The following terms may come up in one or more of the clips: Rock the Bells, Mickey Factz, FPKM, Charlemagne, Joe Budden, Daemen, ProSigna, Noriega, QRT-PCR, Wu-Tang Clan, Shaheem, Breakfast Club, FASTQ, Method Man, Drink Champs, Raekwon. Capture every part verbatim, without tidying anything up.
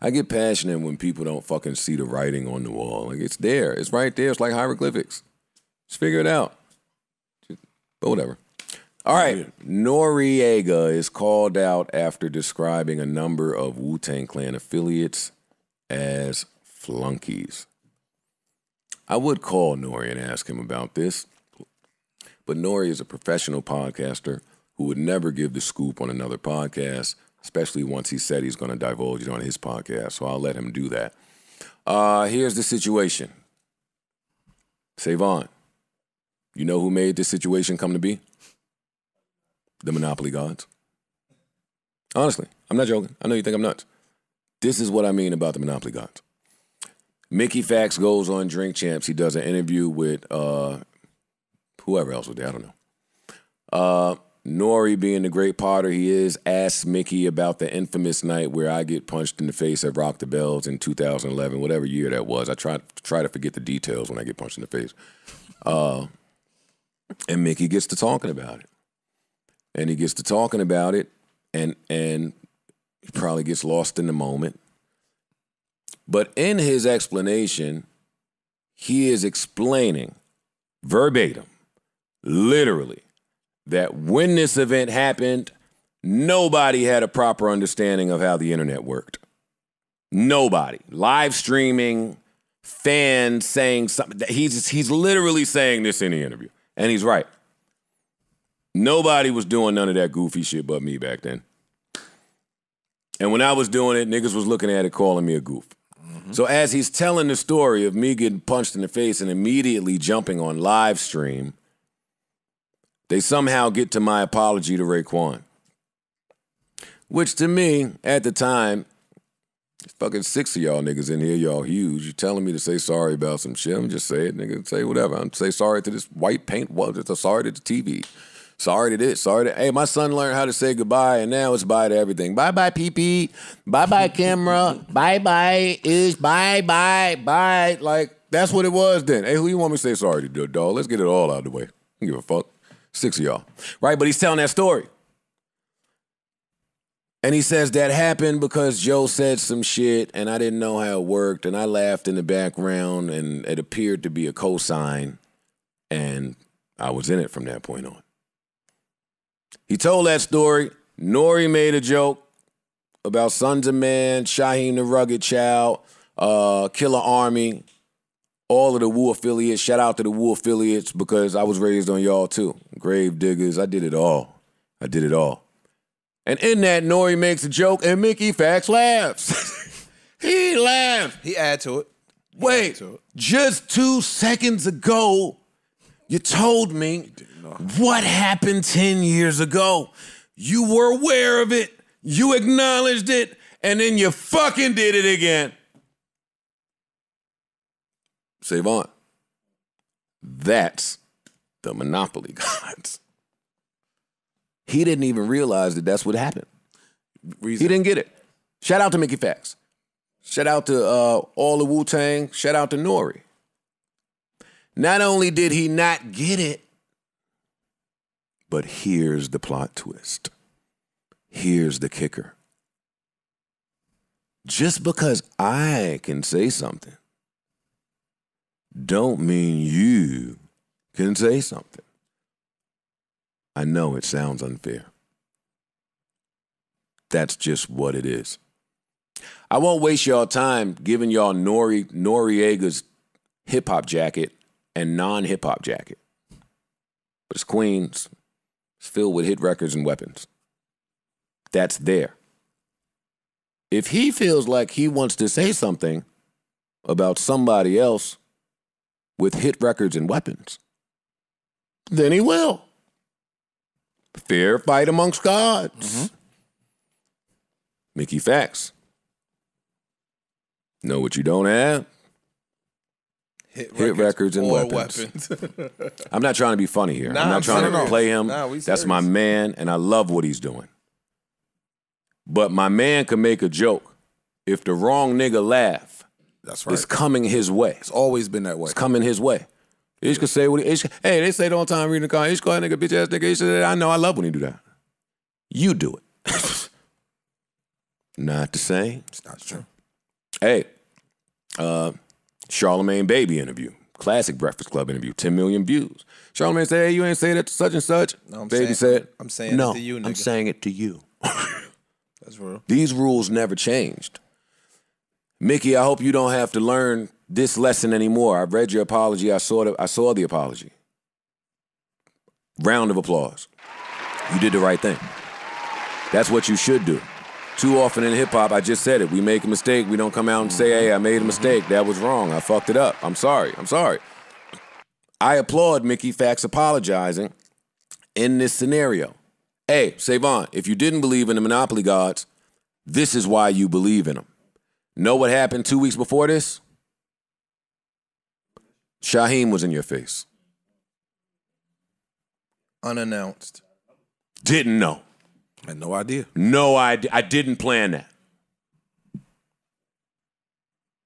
I get passionate when people don't fucking see the writing on the wall. Like, it's there. It's right there. It's like hieroglyphics. Just figure it out. Just, but whatever. All right. Noriega is called out after describing a number of Wu-Tang Clan affiliates as flunkies. I would call Nori and ask him about this, but Nori is a professional podcaster who would never give the scoop on another podcast, especially once he said he's going to divulge it on his podcast, so I'll let him do that. Uh, here's the situation. Savon, you know who made this situation come to be? The Monopoly gods. Honestly, I'm not joking. I know you think I'm nuts. This is what I mean about the Monopoly gods. Mickey Factz goes on Drink Champs. He does an interview with uh, whoever else was there. I don't know. Uh, Nori, being the great potter he is, asks Mickey about the infamous night where I get punched in the face at Rock the Bells in two thousand eleven, whatever year that was. I try, try to forget the details when I get punched in the face. Uh, and Mickey gets to talking about it. And he gets to talking about it, and, and he probably gets lost in the moment. But in his explanation, he is explaining verbatim, literally, that when this event happened, nobody had a proper understanding of how the internet worked. Nobody. Live streaming, fans saying something. He's, he's literally saying this in the interview, and he's right. Nobody was doing none of that goofy shit but me back then. And when I was doing it, niggas was looking at it, calling me a goof. Mm-hmm. So as he's telling the story of me getting punched in the face and immediately jumping on live stream, they somehow get to my apology to Raekwon. Which to me, at the time, fucking six of y'all niggas in here, y'all huge. You telling me to say sorry about some shit. I'm just say it, nigga. Say whatever. I'm say sorry to this white paint wall. Sorry to the T V. Sorry to this, sorry to, hey, my son learned how to say goodbye, and now it's bye to everything. Bye-bye, pee-pee. Bye-bye, camera. Bye-bye, ish. Bye-bye, bye. Like, that's what it was then. Hey, who you want me to say sorry to, do, dog? Let's get it all out of the way. I don't give a fuck. Six of y'all. Right, but he's telling that story. And he says that happened because Joe said some shit, and I didn't know how it worked, and I laughed in the background, and it appeared to be a cosign, and I was in it from that point on. He told that story. Nori made a joke about Sons of Man, Shaheem the Rugged Child, uh, Killer Army, all of the Wu affiliates. Shout out to the Wu affiliates because I was raised on y'all too. Grave Diggers, I did it all. I did it all. And in that, Nori makes a joke and Mickey Factz laughs. He laughs. He added to it. He Wait, to it. Just two seconds ago, you told me what happened ten years ago. You were aware of it. You acknowledged it. And then you fucking did it again. Save on. That's the Monopoly gods. He didn't even realize that that's what happened. Reason. He didn't get it. Shout out to Mickey Factz. Shout out to uh, all the Wu-Tang. Shout out to Nori. Not only did he not get it, but here's the plot twist. Here's the kicker. Just because I can say something don't mean you can say something. I know it sounds unfair. That's just what it is. I won't waste y'all time giving y'all Nori, Noriega's hip-hop jacket and non-hip-hop jacket. But it's Queens. It's filled with hit records and weapons. That's there. If he feels like he wants to say something about somebody else with hit records and weapons, then he will. Fair fight amongst gods. Mm-hmm. Mickey Factz. Know what you don't have? Hit records, hit records and weapons. weapons. I'm not trying to be funny here. Nah, I'm not I'm trying serious. to play him. Nah, That's my man, and I love what he's doing. But my man can make a joke. If the wrong nigga laugh, That's right. it's coming his way. It's always been that way. It's coming his way. Yeah. Ish could say what he, Ish, hey, they say it all the time, reading the car, Ish call that nigga, bitch ass nigga, Ish that. I know, I love when he do that. You do it. Not the same. It's not true. Hey, uh, Charlemagne Baby interview. Classic Breakfast Club interview, ten million views. Charlemagne said, hey, you ain't saying that to such and such. No, I'm Baby saying, said, I'm saying no, it to you, nigga. I'm saying it to you. That's real. These rules never changed. Mickey, I hope you don't have to learn this lesson anymore. I read your apology. I saw the, I saw the apology. Round of applause. You did the right thing. That's what you should do. Too often in hip-hop, I just said it, we make a mistake, we don't come out and say, hey, I made a mistake, that was wrong, I fucked it up, I'm sorry, I'm sorry. I applaud Mickey Factz apologizing in this scenario. Hey, Savon, if you didn't believe in the Monopoly gods, this is why you believe in them. Know what happened two weeks before this? Shaheem was in your face. Unannounced. Didn't know. I had no idea. No idea. I didn't plan that.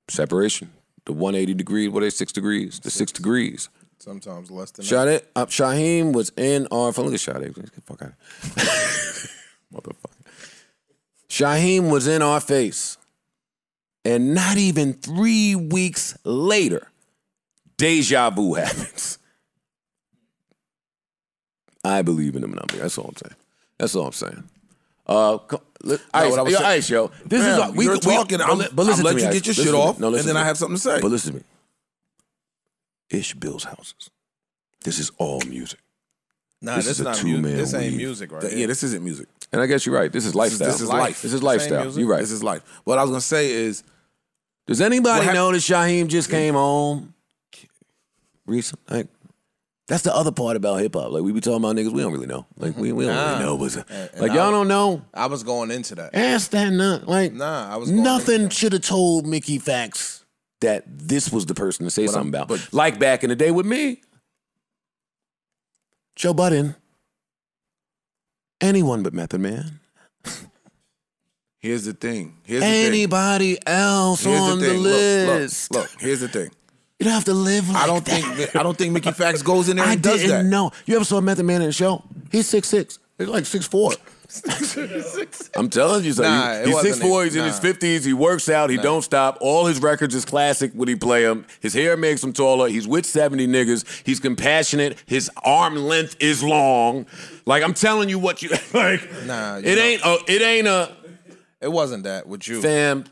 Separation. The one hundred eighty degrees, what are they, six degrees? The six, six degrees. Sometimes less than that. Shade, uh, Shaheem was in our, look at Shade. Get the fuck out of here. Motherfucker. Shaheem was in our face. And not even three weeks later, deja vu happens. I believe in them and I'm here. That's all I'm saying. That's all I'm saying. Uh, let, no, ice, what I was yo, saying. Ice, yo. This man, is all, we, you're we, talking. We, I'm, but listen, I'll let to me, you ice. Get your listen shit off, no, and then I have something to say. But listen to me. Ish builds houses. This is all music. Nah, this, this is not music. This ain't weave. Music, right? The, yeah, this isn't music. And I guess you're right. This is lifestyle. This is, this is life. This is lifestyle. You're right. This is life. What I was gonna say is, does anybody well, know that Shaheem just yeah. came home recently? Like, that's the other part about hip hop. Like, we be talking about niggas, we don't really know. Like, we, we don't nah. really know. What's a, and, like, y'all don't know? I was going into that. Ask that nut. Like, nah, I was going nothing should have told Mickey Factz that this was the person to say but something about. But, like back in the day with me, Joe Budden, anyone but Method Man. Here's the thing. Here's Anybody the thing. else here's on the, the list. Look, look, look, here's the thing. You don't have to live like I don't that. think I don't think Mickey Factz goes in there and I does didn't that. know. You ever saw Method Man in the show? He's six six. He's like six four. I'm telling you, so nah, he, he's six four, he's nah. in his fifties, he works out, he nah. don't stop. All his records is classic when he play them. His hair makes him taller. He's with seventy niggas. He's compassionate. His arm length is long. Like, I'm telling you what you like. Nah, you it know. ain't a it ain't a It wasn't that with you. Fam,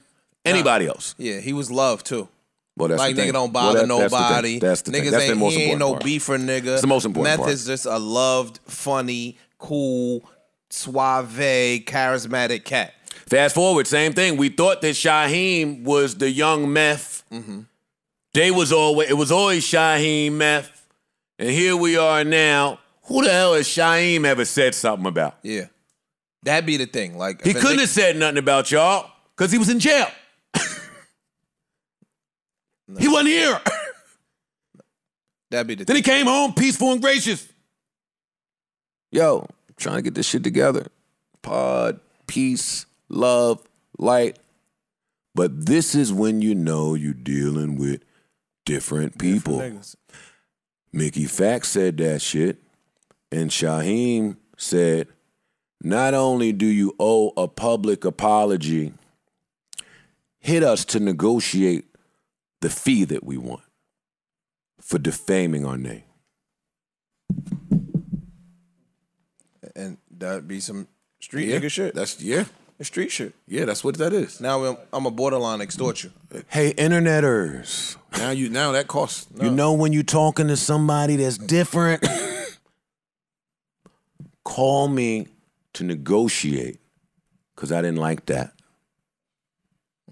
anybody nah. else. Yeah, he was loved too. Well, that's like, nigga don't bother well, that, nobody. That's the, that's the niggas that's ain't, the most he ain't no part. beefer, nigga. It's the most important Meth part. Is just a loved, funny, cool, suave, charismatic cat. Fast forward, same thing. We thought that Shaheem was the young Meth. Mm-hmm. They was always, it was always Shaheem, Meth. And here we are now. Who the hell has Shaheem ever said something about? Yeah. That'd be the thing. Like He couldn't they, have said nothing about y'all because he was in jail. No. He wasn't here. That'd be the Then thing. He came home peaceful and gracious. Yo, I'm trying to get this shit together. Pod, peace, love, light. But this is when you know you're dealing with different people. Different Mickey Factz said that shit. And Shaheem said, not only do you owe a public apology, hit us to negotiate the fee that we want for defaming our name. And that'd be some street yeah. nigga shit. That's, yeah. It's street shit. Yeah, that's what that is. Now I'm, I'm a borderline extort you. Hey, interneters. Now you now that costs. No. You know when you're talking to somebody that's different, call me to negotiate because I didn't like that.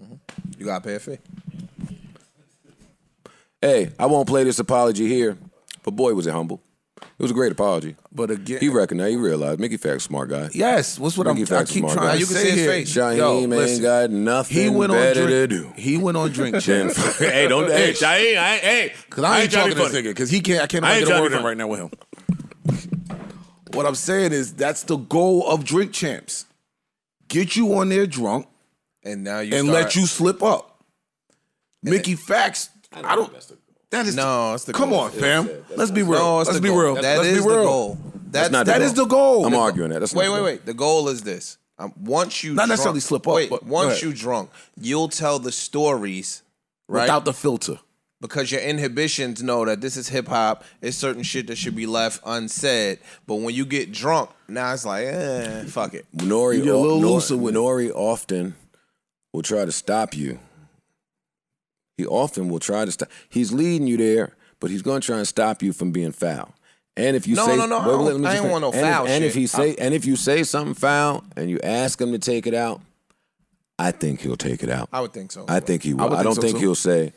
Mm-hmm. You got to pay a fee. Hey, I won't play this apology here, but boy, was it humble. It was a great apology. But again, he recognized, he realized Mickey Factz, smart guy. Yes, what's what Mickey I'm. Factz, I keep smart trying. Guy. You can see his face. Shaheem ain't got nothing he went better on drink, to do. He went on Drink Champs. hey, don't hey Shaheem, I, hey, because I, I ain't talking to this nigga because he can't. I can't I get a word in right now with him. What I'm saying is that's the goal of Drink Champs: get you on there drunk, and now you and start. let you slip up. And Mickey it, Factz. I don't. I don't that's the goal. That is no. That's the come goal. on, fam. Let's be real. No, let's be real. That is the goal. That's, that's not that the goal. is the goal. I'm the arguing goal. that. That's wait, wait, wait. The goal is this: Um, once you not drunk, necessarily slip up, wait, but once you drunk, you'll tell the stories, right? Without the filter. Because your inhibitions know that this is hip hop. It's certain shit that should be left unsaid. But when you get drunk, now it's like, eh, fuck it. Nori, you're a little looser with Nori. Often will try to stop you. He often will try to stop. He's leading you there, but he's gonna try and stop you from being foul. And if you no, say no, no, wait, I, I ain't want no and foul if, shit. And if he say I, and if you say something foul and you ask him to take it out, I think he'll take it out. I would think so. I think he will. I, I don't think, so think he'll say,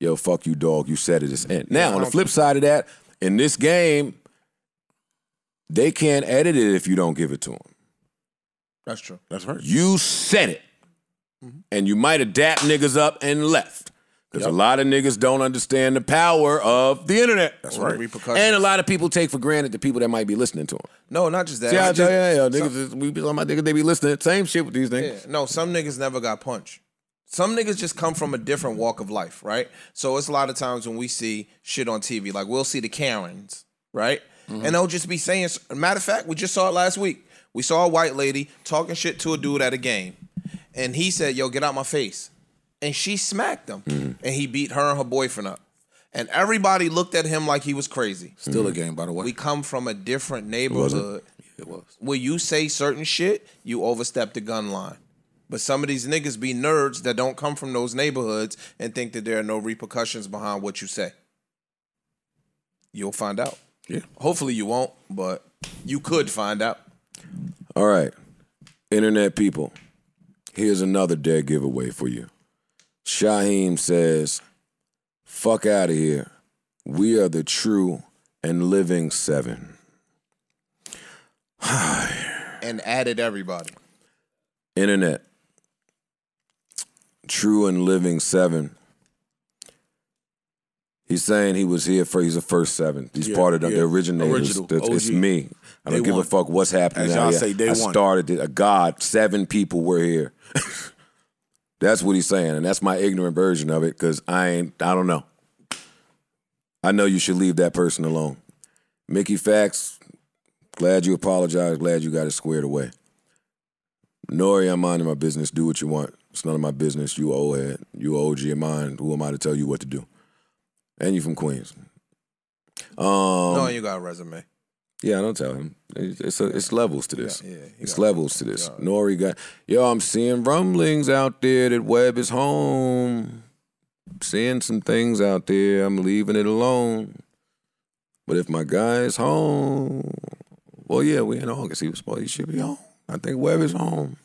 yo, fuck you, dog. You said it. It's end. Now, yeah, on the flip side of that, in this game, they can't edit it if you don't give it to them. That's true. That's right. You said it. Mm-hmm. And you might have dapped niggas up and left. Because yep. a lot of niggas don't understand the power of the internet. That's right. Repercussions. And a lot of people take for granted the people that might be listening to them. No, not just that. See, I just, yeah, yeah, yeah. Niggas, some, we be on my niggas, they be listening. Same shit with these niggas. Yeah. No, some niggas never got punched. Some niggas just come from a different walk of life, right? So it's a lot of times when we see shit on T V, like we'll see the Karens, right? Mm-hmm. And they'll just be saying, matter of fact, we just saw it last week. We saw a white lady talking shit to a dude at a game. And he said, yo, get out my face. And she smacked him. Mm-hmm. And he beat her and her boyfriend up. And everybody looked at him like he was crazy. Still mm-hmm. a game, by the way. We come from a different neighborhood. It was. Where you say certain shit, you overstep the gun line. But some of these niggas be nerds that don't come from those neighborhoods and think that there are no repercussions behind what you say. You'll find out. Yeah. Hopefully you won't, but you could find out. All right. Internet people, here's another dead giveaway for you. Shaheem says, fuck out of here. We are the true and living seven. And added everybody. Internet. True and living seven. He's saying he was here for, he's the first seven. He's yeah, part of the, yeah. the originators. Original. It's me. I don't day give one. a fuck what's happening. As y'all say, day I one. started it. God, seven people were here. That's what he's saying, and that's my ignorant version of it because I ain't, I don't know. I know you should leave that person alone. Mickey Factz, glad you apologized. Glad you got it squared away. Nori, I'm minding my business. Do what you want. It's none of my business. You old head. You O G of mine. Who am I to tell you what to do? And you from Queens. Um, no, you got a resume. Yeah, I don't tell him. It's a, it's levels to this. Yeah, yeah, it's levels to this. God. Nori got, yo, I'm seeing rumblings out there that Webb is home. I'm seeing some things out there. I'm leaving it alone. But if my guy is home, well, yeah, we in August. He was supposed, he should be home. I think Webb is home.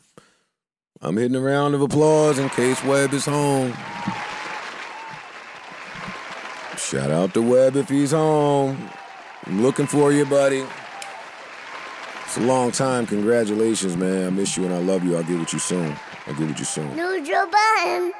I'm hitting a round of applause in case Webb is home. Shout out to Webb if he's home. I'm looking for you, buddy. It's a long time. Congratulations, man. I miss you and I love you. I'll get with you soon. I'll get with you soon. New Joe Budden.